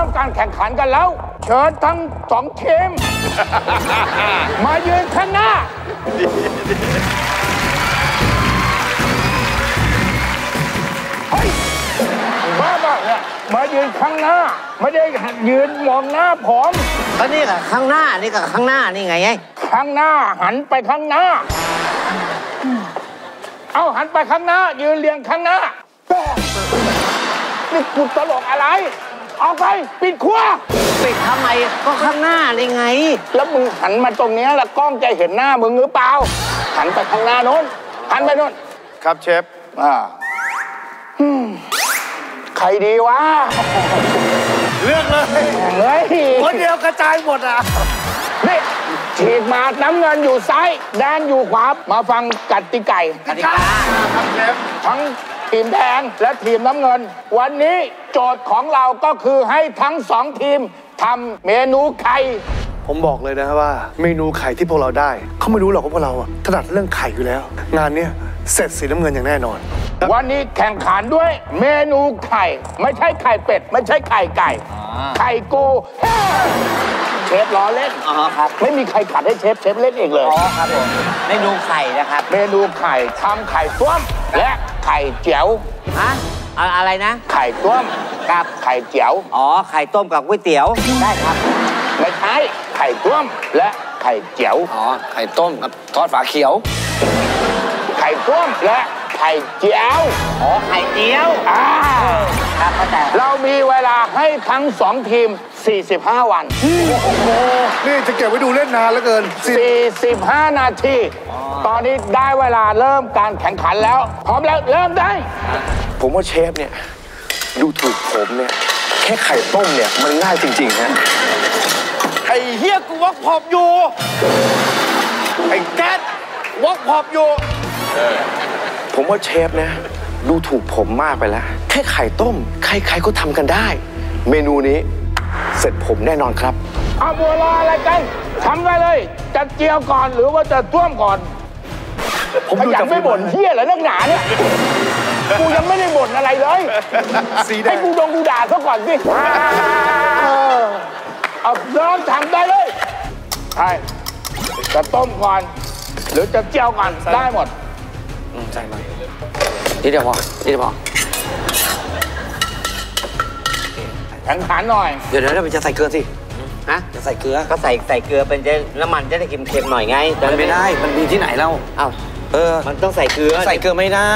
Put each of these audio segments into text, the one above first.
ริ่มการแข่งขันกันแล้วเชิญทั้งสองทีมมายืนข้างหน้าเฮ้ยบ้าเนี่ยมายืนข้างหน้าไม่ได้ยืนมองหน้าผมก็นี่กับข้างหน้านี่กับข้างหน้านี่ไงข้างหน้าหันไปข้างหน้าเอาหันไปข้างหน้ายืนเรียงข้างหน้านี่กูตลกอะไรเอาไปปิดขั้วปิดทำไมก็ข้างหน้านี่ไงแล้วมึงหันมาตรงนี้แล้วกล้องจะเห็นหน้ามึงหรือเปล่าหันไปข้างหน้าโน้นหันไปโน้นครับเชฟใครดีวะเลือกเลยคนเดียวกระจายหมดอ่ะนี่ฉีดมาน้ำเงินอยู่ซ้ายแดงอยู่ขวามาฟังกติกาครับเชฟทั้งทีมแดงและทีมน้ำเงินวันนี้โจทย์ของเราก็คือให้ทั้งสองทีมทำเมนูไข่ผมบอกเลยนะว่าเมนูไข่ที่พวกเราได้เขาไม่รู้หรอกว่าพวกเราถนัดเรื่องไข่อยู่แล้วงานนี้เสร็จสีน้ำเงินอย่างแน่นอนวันนี้แข่งขันด้วยเมนูไข่ไม่ใช่ไข่เป็ดไม่ใช่ไข่ไก่ไข่กูเชฟล้อเล่นครับไม่มีใครขัดให้เชฟเล่นเองเลยครับผมเมนูไข่นะครับเมนูไข่ทำไข่ต้มและไข่เจียวฮะอะไรนะไข่ต้มกับไข่เจียวอ๋อไข่ต้มกับก๋วยเตี๋ยวได้ครับไม่ใช่ไข่ต้มและไข่เจียวอ๋อไข่ต้มกับทอดฝาเขียวไข่ต้มและไข่เจียวอ๋อไข่เจียวครับเข้าใจเรามีเวลาให้ทั้งสองทีม45 วันโอ้โหนี่จะเก็บไว้ดูเล่นนานเหลือเกิน45 นาทีตอนนี้ได้เวลาเริ่มการแข่งขันแล้วพร้อมแล้วเริ่มได้ผมว่าเชฟเนี่ยดูถูกผมเนี่ยแค่ไข่ต้มเนี่ยมันง่ายจริงๆฮะไอ้เฮียกูวักพอบอยู่ไอ้แก๊สวักพอบอยู่ผมว่าเชฟนะดูถูกผมมากไปแล้วแค่ไข่ต้มใครๆก็ทำกันได้เมนูนี้เสร็จผมแน่นอนครับเอาบัวลอยอะไรกันทำไปเลยจะเจียวก่อนหรือว่าจะต้มก่อนผมยังไม่บ่นเหี้ยเลยเรื่องหนาเนี่ยกูยังไม่ได้บ่นอะไรเลยให้กูดองกูด่าซะก่อนสิเอาเริ่มทำได้เลยใช่จะต้มก่อนหรือจะเจียวก่อนได้หมดใจไหมเดี๋ยวพอแข็งขันหน่อยเดี๋ยวมันจะใส่เกลือสิฮะจะใส่เกลือก็ใส่เกลือเป็นจะน้ำมันจะได้กินเค็มหน่อยไงมันไม่ได้มันมีที่ไหนเล่าเอ้ามันต้องใส่เกลือใส่เกลือไม่ได้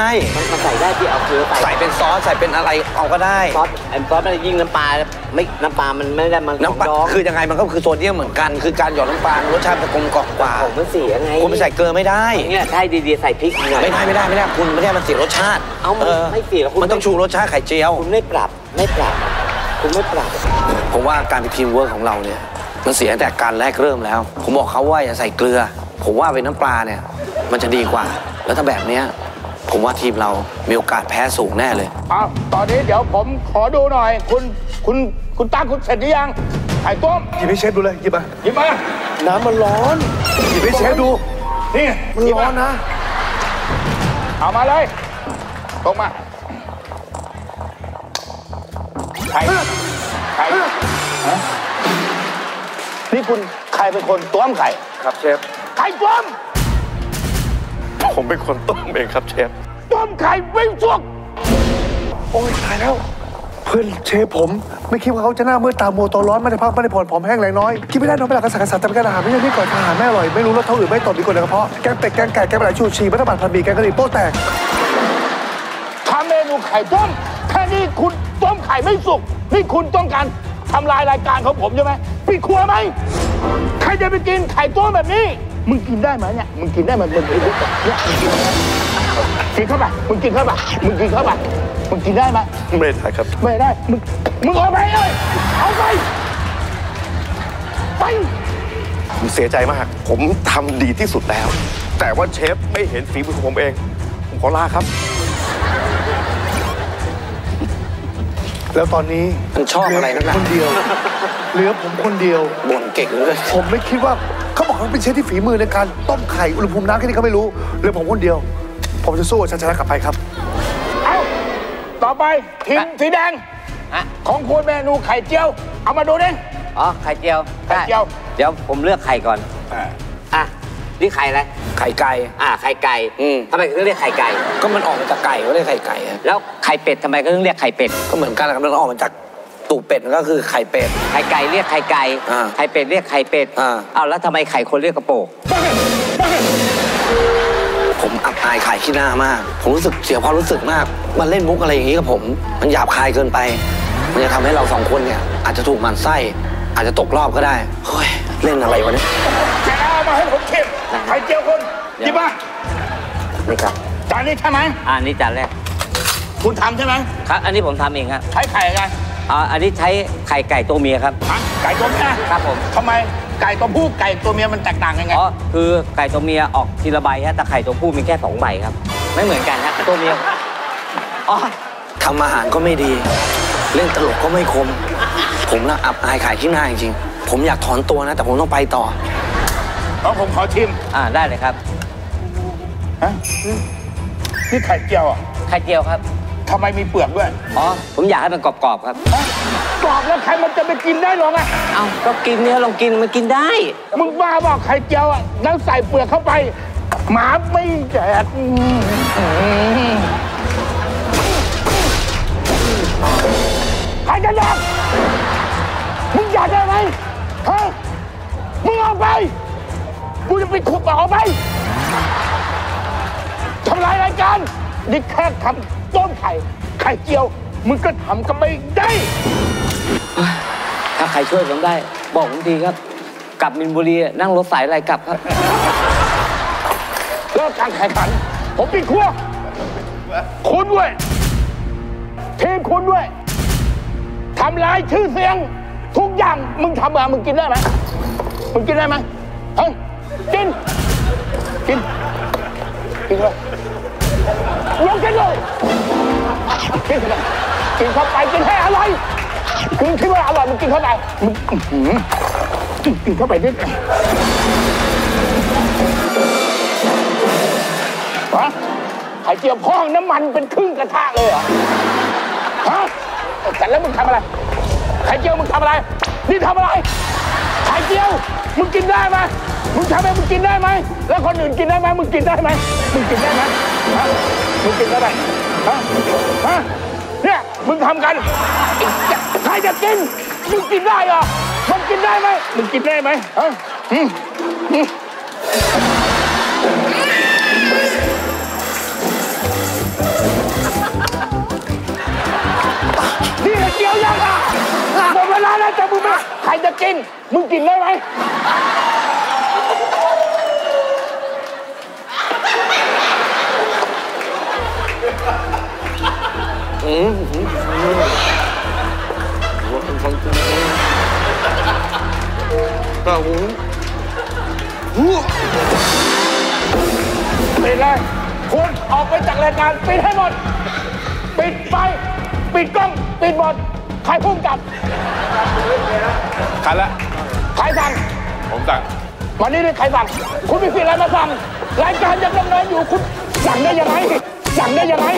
มันใส่ได้ที่เอาเกลือไปใส่เป็นซอสใส่เป็นอะไรเอาก็ได้ซอสมันยิ่งน้ำปลาไม่น้ำปลามันไม่ได้มันน้ำปลาคือยังไงมันก็คือโซเดียมเหมือนกันคือการหยอดน้ำปลารสชาติมันกลมกล่อมกว่าผมมันเสียไงคุณไม่ใส่เกลือไม่ได้เนี่ยใช่ดีๆใส่พริกหน่อยไม่ได้คุณไม่ได้มันเสียรสชาติเอาไม่เสียแล้วคุณมันต้องชูรสชาติไข่เจียวคุณไม่ปรับคุณไม่ปรับผมว่าการเป็นทีมเวิร์คของเราเนี่ยมันเสียแต่การแรกเริ่มแล้วผมบอกเขาว่าอย่าใส่เกลือผมว่าเป็นน้ำปลาเนี่ยมันจะดีกว่าแล้วถ้าแบบนี้ผมว่าทีมเรามีโอกาสแพ้สูงแน่เลยอ้าวตอนนี้เดี๋ยวผมขอดูหน่อยคุณตาคุณเสร็จหรือยังไข่ต้มหยิบให้เชฟดูเลยหยิบมาน้ำมันร้อนหยิบให้เชฟดูนี่มันร้อนนะเอามาเลยตรงมาไข่นี่คุณใครเป็นคนต้มไข่ครับเชฟไข่ต้มผมเป็นคนต้มเองครับเชฟต้มไข่ไม่สุกโอ้ยตายแล้วเพื่อนเชฟผมไม่คิดว่าเขาจะหน้ามืดตาโมตัวร้อนไม่ได้พักไม่ได้ผ่อนผอมแห้งแรงน้อยคิดไม่ได้นอนไม่หลับกระสับกระส่ายแต่เป็นการอาหารไม่ใช่ที่ก่อนอาหารแม่อร่อยไม่รู้รสเท่าอื่นไม่ตดดีกว่าในกระเพาะแกงเป็ดแกงไก่แกงปลาชูชีมัตตบัตรผัดหมี่แกงกะหรี่โป๊ะแตกทำเมนูไข่ต้มแค่นี้คุณต้มไข่ไม่สุกนี่คุณต้องการทำลายรายการของผมใช่ไหมปิดครัวไหมใครจะไปกินไข่ต้มแบบนี้มึงกินได้ไหมเนี่ยมึงกินได้มันเป็นไอ้พวกเนี่ยมึงกินเข้าไปมึงกินได้ไหมไม่ได้ครับไม่ได้มึงเอาไปเลยเอาไปผมเสียใจมากผมทำดีที่สุดแล้วแต่ว่าเชฟไม่เห็นฝีมือของผมเองผมขอลาครับแล้วตอนนี้มันชอบอะไรนักหนาคนเดียวเหลือผมคนเดียวบ่นเก่งเลยผมไม่คิดว่าเขาบอกว่าเป็นเชฟที่ฝีมือในการต้มไข่อุณหภูมิน้ำแค่นี้เขาไม่รู้เหลือผมคนเดียวผมจะสู้ชนะกลับไปครับเอ้าต่อไปทีมสีแดง ของคุณเมนูไข่เจียวเอามาดูดิอ๋อไข่เจียวไข่เจียวเดี๋ยวผมเลือกไข่ก่อนอ่ะนี่ไข่อะไรไข่ไก่ไข่ไก่ทำไมถึงเรียกไข่ไก่ก็มันออกมาจากไก่ก็เรียกไข่ไก่แล้วไข่เป็ดทำไมก็เรียกไข่เป็ดก็เหมือนกันนะครับมันออกมาจากตูเป็ดก็คือไข่เป็ดไข่ไก่เรียกไข่ไก่ไข่เป็ดเรียกไข่เป็ดอ้าวแล้วทำไมไข่คนเรียกกระโปงผมอับอายขายขี้หน้ามากผมรู้สึกเสียความรู้สึกมากมันเล่นมุกอะไรอย่างนี้กับผมมันหยาบคายเกินไปมันจะทำให้เราสองคนเนี่ยอาจจะถูกหมั่นไส้อาจจะตกรอบก็ได้เฮ้ยเล่นอะไรวะเนี่ยแกเอามาให้ผมเข็มไข่เจียวคนดีป่ะนี่ครับจานนี้ใช่ไหมนี่จานแรกคุณทำใช่ไหมครับอันนี้ผมทำเองครับใช้ไข่อะไรอันนี้ใช้ไข่ไก่ตัวเมียครับไก่ตัวเมียครับผมทำไมไก่ตัวผู้ไก่ตัวเมียมันแตกต่างยังไงอ๋อคือไก่ตัวเมียออกทีละใบฮะแต่ไข่ตัวผู้มีแค่2ใบครับไม่เหมือนกันฮะตัวเมียอ๋อทำอาหารก็ไม่ดีเล่นตลกก็ไม่คมผมน่ะอับอายขายขี้หน้าจริงๆผมอยากถอนตัวนะแต่ผมต้องไปต่อเพราะผมขอชิมได้เลยครับฮะนี่ไข่เจียวอ่ะไข่เจียวครับทำไมมีเปลือกด้วยอ๋อผมอยากให้มันกรอบๆครับกรอบแล้วใครมันจะไปกินได้หรอไงเอาก็กินเนี่ยลองกินมันกินได้มึงบ้าบอกไข่เจียวอ่ะแล้วใส่เปลือกเข้าไปหมาไม่แดดใครจะยอมมึงอยากได้ไหมเฮ้ยมึงเอาไปกูจะไปขุดออกไปทำลายรายการนี่แค่ทำต้มไข่เจียวมึงก็ทำก็ไม่ได้ถ้าใครช่วยผมได้บอกผมดีครับกลับมินบุรีนั่งรถสายอะไรกลับครับเลิกการแข่งขันผมปิดขั้วคุณด้วยทีมคุณด้วยทำลายชื่อเสียงทุกอย่างมึงทำมึงกินได้ไหมมึงกินได้ไหมเฮ้ยกินเลยยกกินเลยกินเข้าไปกินให้อร่อยมึงคิดว่าอร่อยมึงกินเข้าไปมึงกินเข้าไปนิดฮะไข่เจียวพ่องน้ำมันเป็นครึ่งกระทะเลยเหรอฮะแต่แล้วมึงทำอะไรไข่เจียวมึงทำอะไรนี่ทำอะไรไข่เจียวมึงกินได้ไหมมึงทำให้มึงกินได้ไหมแล้วคนอื่นกินได้ไหมมึงกินได้ไหมมึงกินได้ไหมฮะมึงกินได้ไหมฮะเนี่ยมึงทำกันใครจะกินมึงกินได้เหรอมึงกินได้ไหมมึงกินได้ไหมฮะนี่เกี่ยวยังอ่ะหมดเวลาแล้วจะมึงมาใครจะกินมึงกินได้ไหมปิดเลยคุณออกไปจากรายการปิดให้หมดปิดไฟปิดกล้องปิดบอดใครพุ่งกลับใครละใครสั่งผมสั่งวันนี้ใครสั่งคุณมีสิทธิ์อะไรมาสั่งรายการยังดำเนินอยู่คุณสั่งได้ยังไงสั่งได้ยังไง